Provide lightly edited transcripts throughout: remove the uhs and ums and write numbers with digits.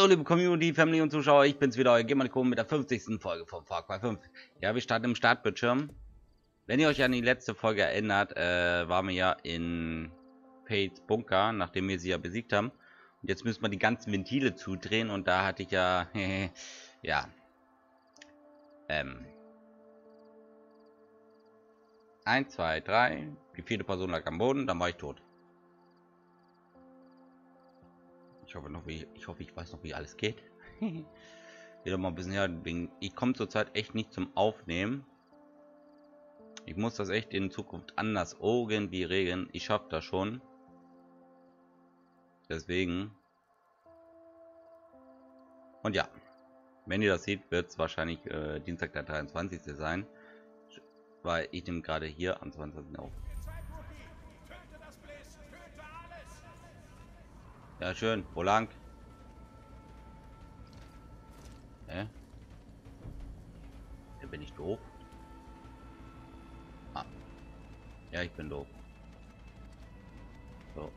So, liebe Community, Family und Zuschauer, ich bin's wieder, euer Gamer mit der 50. Folge von Far Cry 5. Ja, wir starten im Startbildschirm. Wenn ihr euch an die letzte Folge erinnert, waren wir ja in Faiths Bunker, nachdem wir sie ja besiegt haben. Und jetzt müssen wir die ganzen Ventile zudrehen und da hatte ich ja... ja. Eins, zwei, drei. Die vierte Person lag am Boden, dann war ich tot. Ich weiß noch, wie alles geht. Wieder mal ein bisschen her. Ich komme zurzeit echt nicht zum Aufnehmen. Ich muss das echt in Zukunft anders irgendwie regeln. Ich schaffe das schon. Deswegen. Und ja. Wenn ihr das seht, wird es wahrscheinlich Dienstag der 23. sein. Weil ich nehme gerade hier am 20. auf. Ja, schön. Wo lang? Hä? Bin ich doof? Ah. Ja, ich bin doof. So.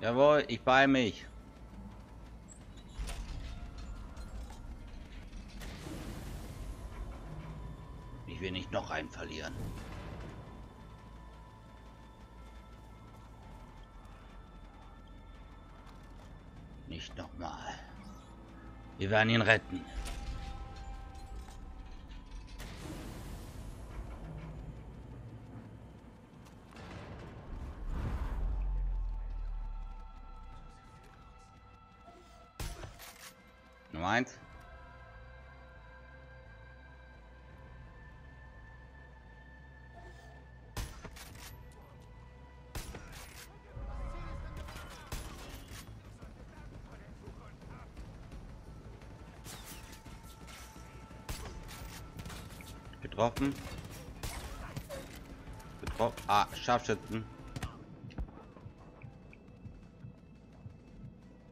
Jawohl, ich bei mich. Ich will nicht noch einen verlieren. Nicht nochmal. Wir werden ihn retten. Nummer 1. Getroffen. Getroffen. Ah, Scharfschützen.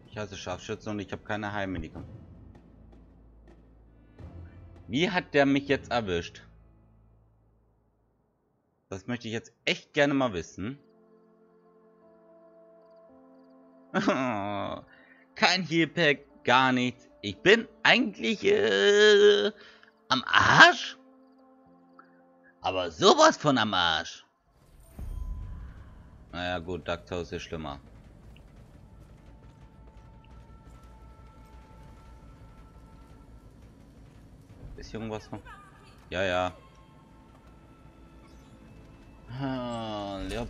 Ich hasse Scharfschützen und ich habe keine Heilmedikum. Wie hat der mich jetzt erwischt? Das möchte ich jetzt echt gerne mal wissen. Kein Healpack, gar nichts. Ich bin eigentlich am Arsch. Aber sowas von am Arsch. Naja gut, Ducktoes ist schlimmer. Ist hier irgendwas noch? Ja, ja. Ah, Leop.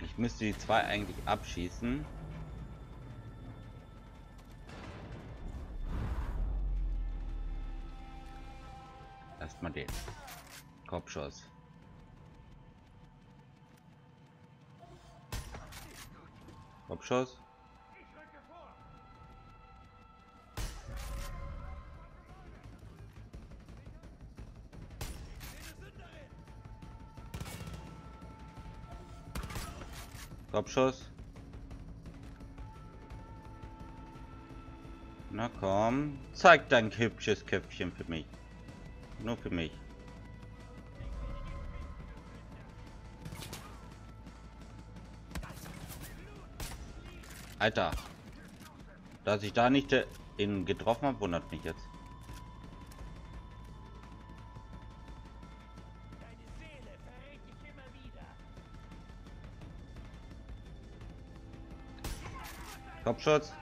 Ich müsste die zwei eigentlich abschießen. Erstmal den Kopfschuss. Kopfschuss. Kopfschuss. Na komm. Zeig dein hübsches Köpfchen für mich. Nur für mich. Alter. Dass ich da nicht in getroffen habe, wundert mich jetzt. Kopfschutz.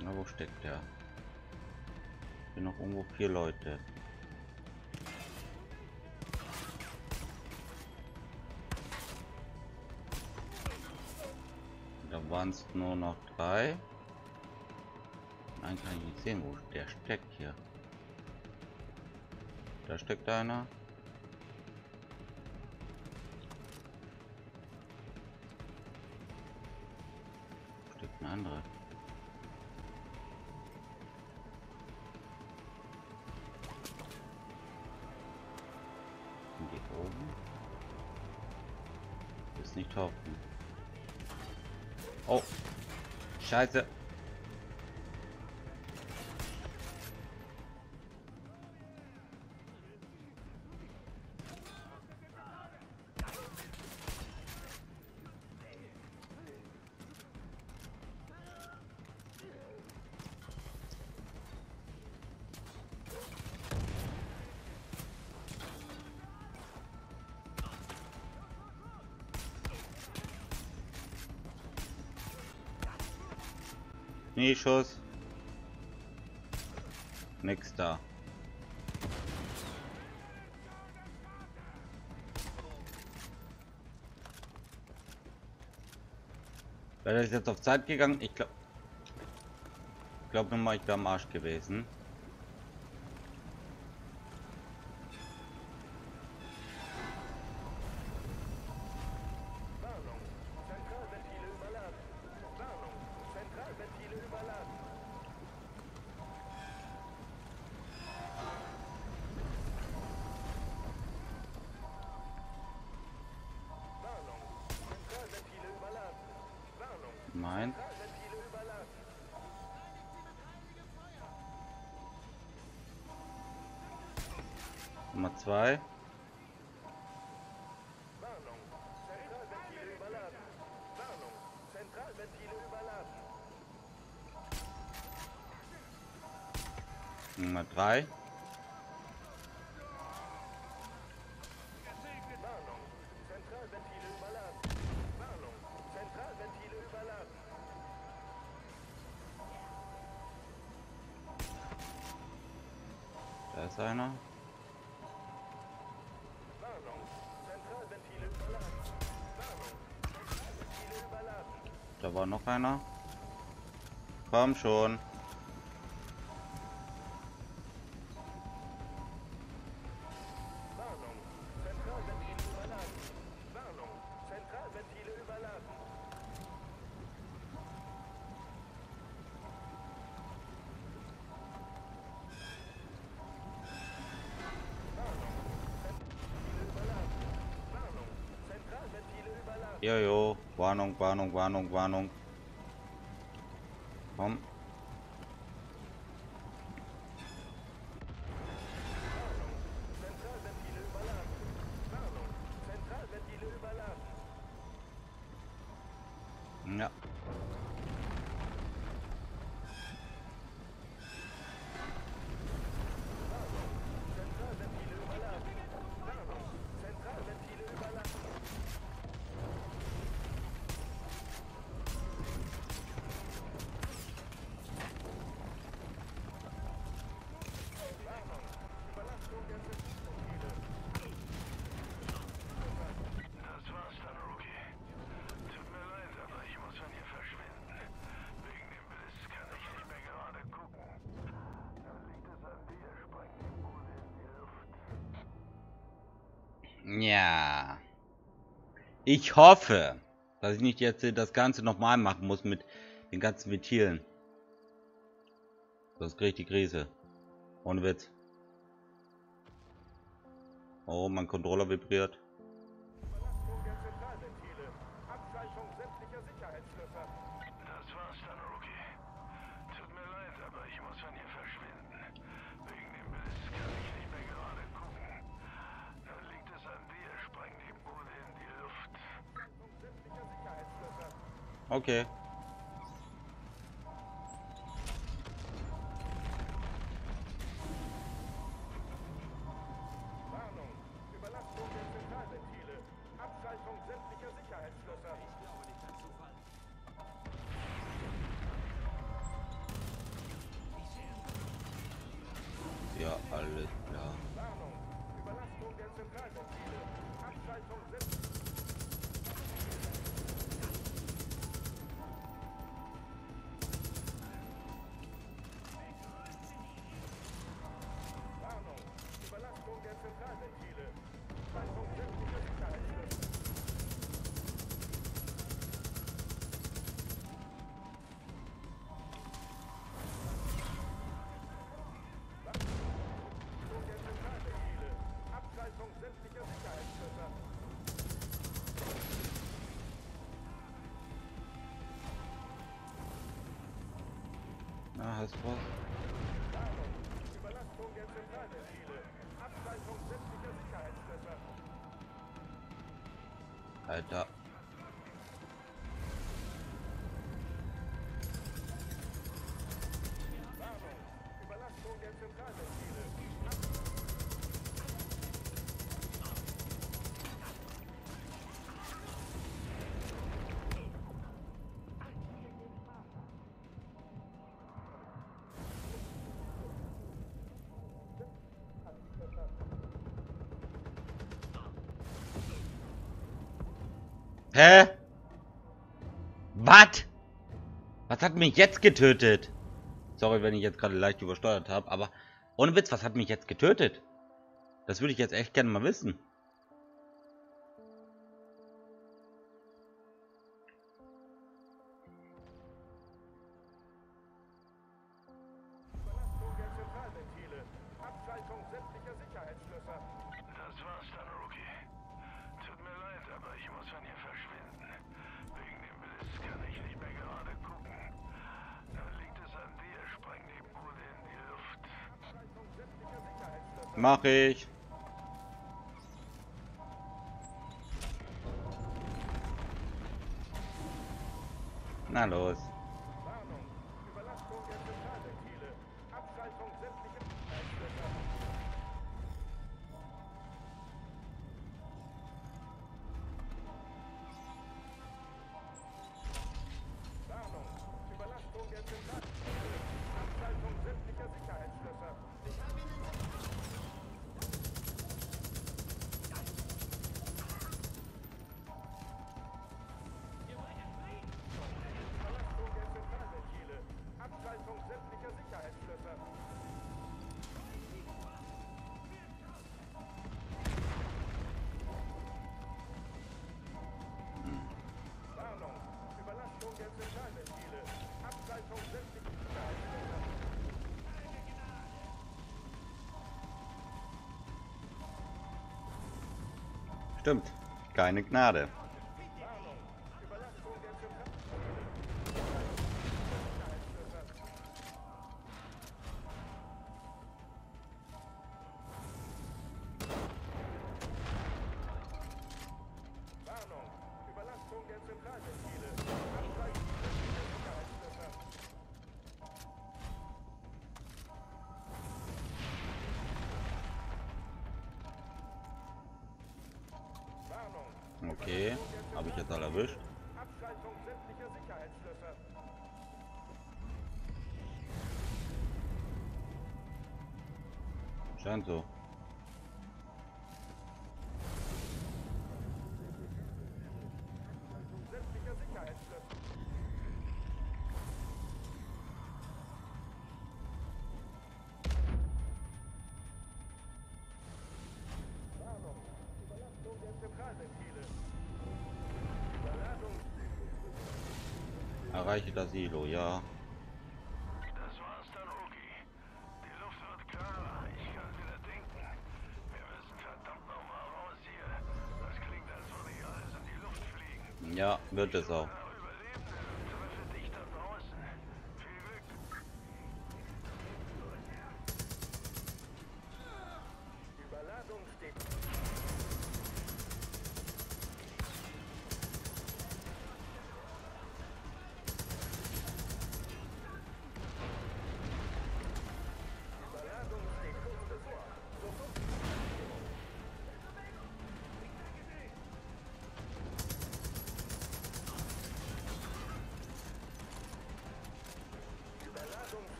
Na, wo steckt der? Ich bin noch irgendwo 4 Leute. Da waren es nur noch 3. Nein, kann ich nicht sehen, wo der steckt hier. Da steckt einer. Eine andere. Geht oben. Ist nicht hoffen. Oh. Scheiße. Schuss. Nix da. Wäre ich jetzt auf Zeit gegangen? Ich glaube, dann war ich da am Arsch gewesen. Nein. Nummer 2. Nummer 3. Da ist einer. Da war noch einer. Komm schon. Jojo, Warnung, Warnung, Warnung, Warnung. Komm. Ja. Ja, ich hoffe, dass ich nicht jetzt das Ganze nochmal machen muss mit den ganzen Ventilen. Sonst kriege ich die Krise. Ohne Witz. Oh, mein Controller vibriert. Okay. Warnung, Überlastung der Zentralventile, Abschaltung sämtlicher Sicherheitsschlösser. Ich glaube nicht an Zufall. Ja, alles klar. Warnung, Überlastung der Zentralventile, Abschaltung sämtlicher. Ah, heißt was? Überlastung der Zentralventile. Abschaltung sämtlicher Sicherheitslöcher. Alter. Warnung. Überlastung der Zentralventile. Hä? Was? Was hat mich jetzt getötet? Sorry, wenn ich jetzt gerade leicht übersteuert habe, aber ohne Witz, was hat mich jetzt getötet? Das würde ich jetzt echt gerne mal wissen. Mach ich. Na los. Stimmt, keine Gnade. Okay, habe ich jetzt alle erwischt. Abschaltung sämtlicher Sicherheitslöcher. Scheint so. Sämtlicher Sicherheitslöcher. Erreiche das Silo, ja. Das war's dann, Rookie. Die Luft wird klarer, ich kann wieder denken. Wir müssen verdammt nochmal raus hier. Das klingt, als würde ich alles in die Luft fliegen. Ja, wird es auch.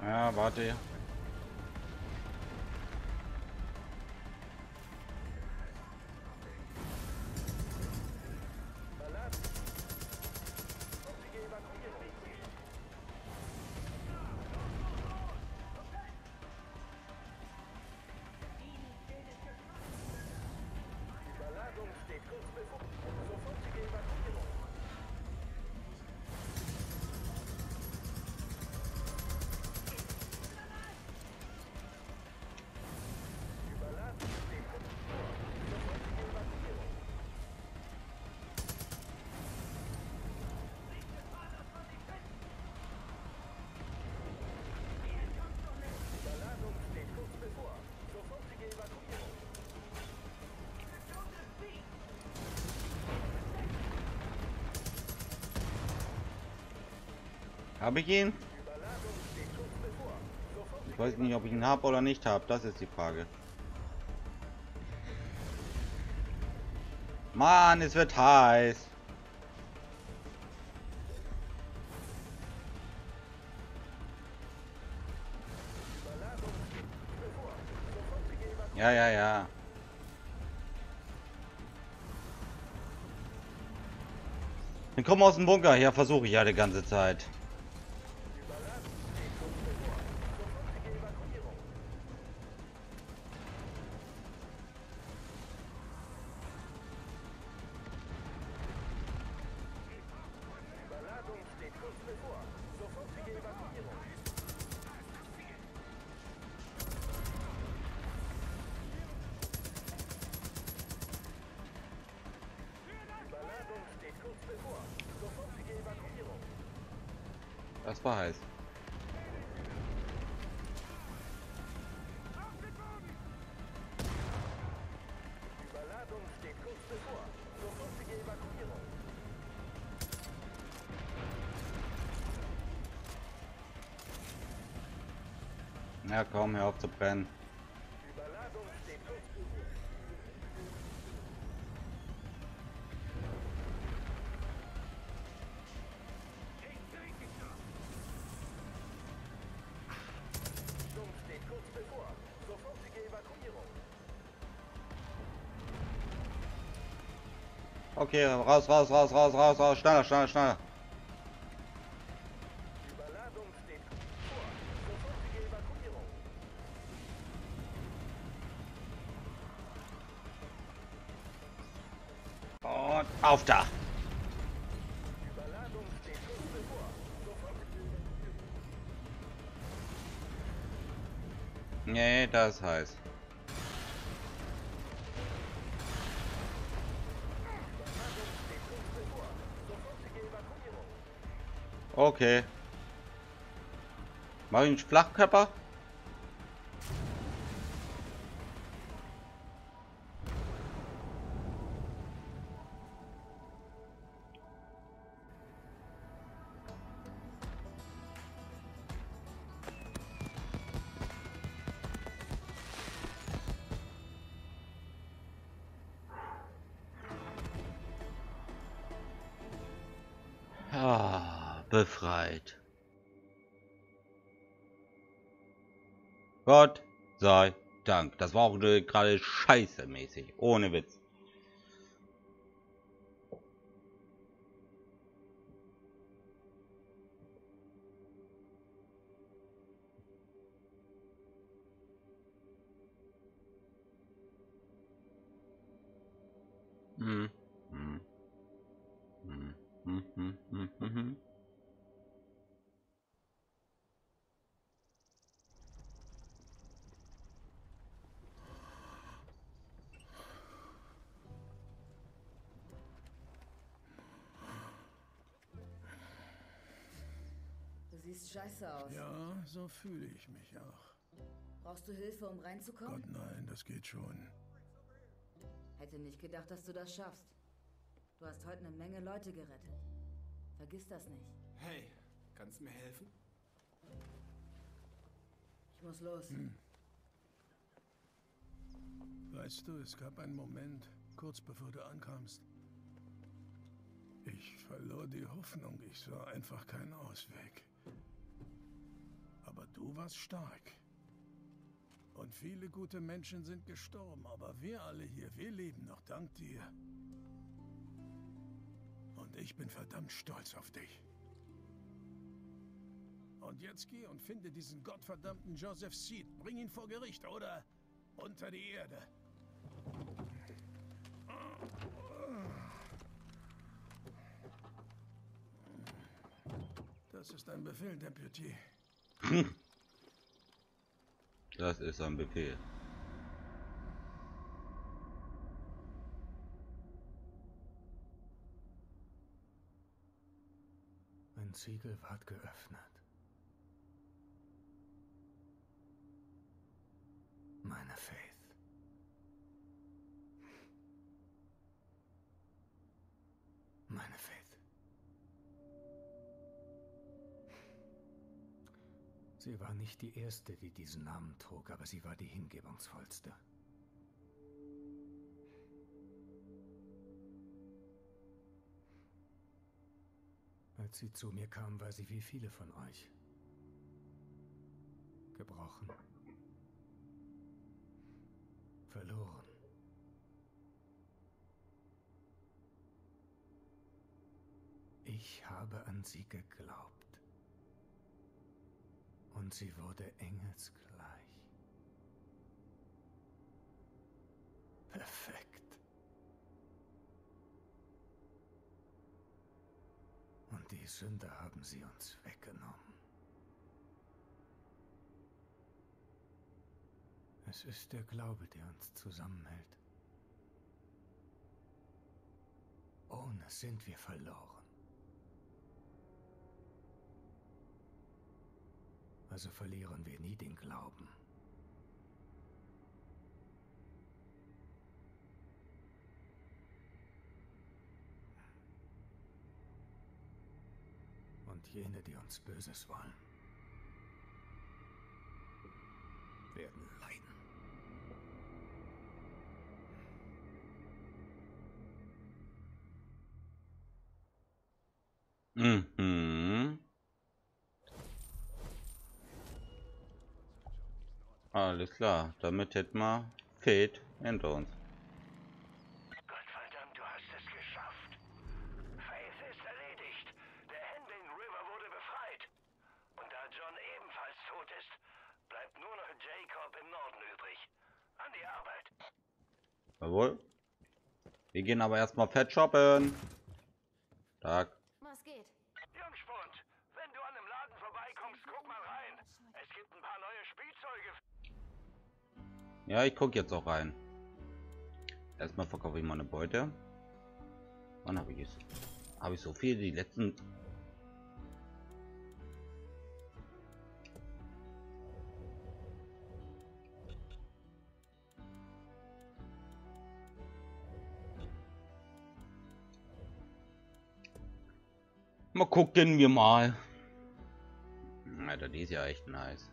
Ja, warte. Habe ich ihn? Ich weiß nicht, ob ich ihn habe oder nicht habe. Das ist die Frage. Mann, es wird heiß. Ja. Dann komm aus dem Bunker. Ja, versuche ich ja die ganze Zeit. Das war heiß. Überladung steht kurz bevor. Sofortige Evakuierung. Na komm, hör auf zu brennen. Überladung steht kurz bevor. Okay, raus, schneller. Überladung steht vor. Sofortige Evakuierung. Und auf da! Überladung steht kurz bevor. Sofortige Evakuierung. Nee, das heißt. Okay. Mach ich einen Flachkörper? Ah. Befreit. Gott sei Dank. Das war auch gerade scheiße mäßig. Ohne Witz. Siehst scheiße aus. Ja, so fühle ich mich auch. Brauchst du Hilfe, um reinzukommen? Gott, nein, das geht schon. Hätte nicht gedacht, dass du das schaffst. Du hast heute eine Menge Leute gerettet. Vergiss das nicht. Hey, kannst du mir helfen? Ich muss los. Weißt du, es gab einen Moment, kurz bevor du ankamst. Ich verlor die Hoffnung. Ich sah einfach keinen Ausweg. Aber du warst stark. Und viele gute Menschen sind gestorben, aber wir alle hier, wir leben noch dank dir. Und ich bin verdammt stolz auf dich. Und jetzt geh und finde diesen gottverdammten Joseph Seed. Bring ihn vor Gericht, oder? Unter die Erde. Das ist ein Befehl, Deputy. Das ist ein Befehl. Ein Ziegel ward geöffnet. Meine Faith. Meine Faith. Sie war nicht die erste, die diesen Namen trug, aber sie war die hingebungsvollste. Als sie zu mir kam, war sie wie viele von euch. Gebrochen. Verloren. Ich habe an sie geglaubt. Und sie wurde engelsgleich. Perfekt. Und die Sünder haben sie uns weggenommen. Es ist der Glaube, der uns zusammenhält. Ohne sind wir verloren. Also verlieren wir nie den Glauben. Und jene, die uns Böses wollen, werden leiden. Mhm. Alles klar, damit hätten wir Fate hinter uns. Gottverdammt, du hast es geschafft. Faith ist erledigt. Der Henbing River wurde befreit. Und da John ebenfalls tot ist, bleibt nur noch Jacob im Norden übrig. An die Arbeit. Jawohl. Wir gehen aber erstmal fett shoppen. Tag. Was geht? Jungspund, wenn du an einem Laden vorbeikommst, guck mal rein. Es gibt ein paar neue Spielzeuge. Ja, ich gucke jetzt auch rein. Erstmal verkaufe ich meine Beute. Wann habe ich es? Habe ich so viel die letzten... Mal gucken wir mal. Alter, die ist ja echt nice.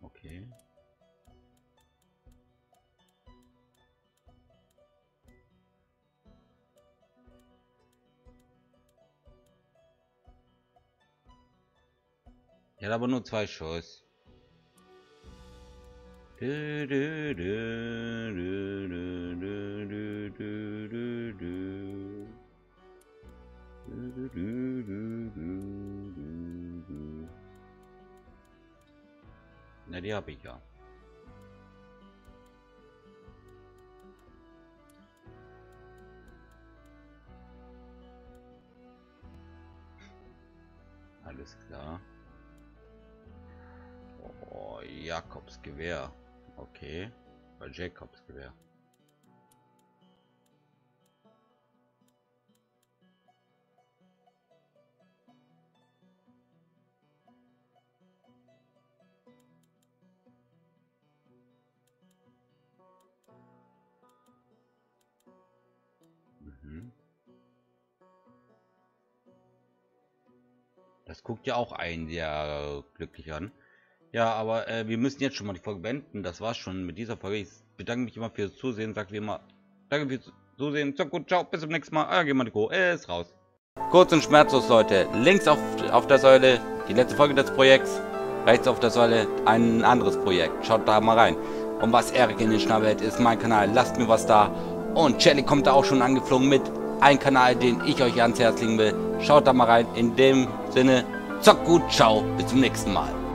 Okay. Er hat aber nur 2 Schuss. Na, die habe ich ja. Alles klar. Oh, Jakobs Gewehr. Okay. Bei Jacobs Gewehr. Das guckt ja auch einen sehr glücklich an. Ja, aber wir müssen jetzt schon mal die Folge beenden. Das war's schon mit dieser Folge. Ich bedanke mich immer fürs Zusehen. Sagt wie immer, danke fürs Zusehen. So gut, ciao, bis zum nächsten Mal. Euer Marco ist raus. Kurz und schmerzlos, Leute. Links auf der Säule die letzte Folge des Projekts. Rechts auf der Säule ein anderes Projekt. Schaut da mal rein. Und was Erik in den Schnabel hält, ist mein Kanal. Lasst mir was da. Und Shelly kommt da auch schon angeflogen mit. Ein Kanal, den ich euch ans Herz legen will. Schaut da mal rein. In dem Sinne, zock gut, ciao, bis zum nächsten Mal.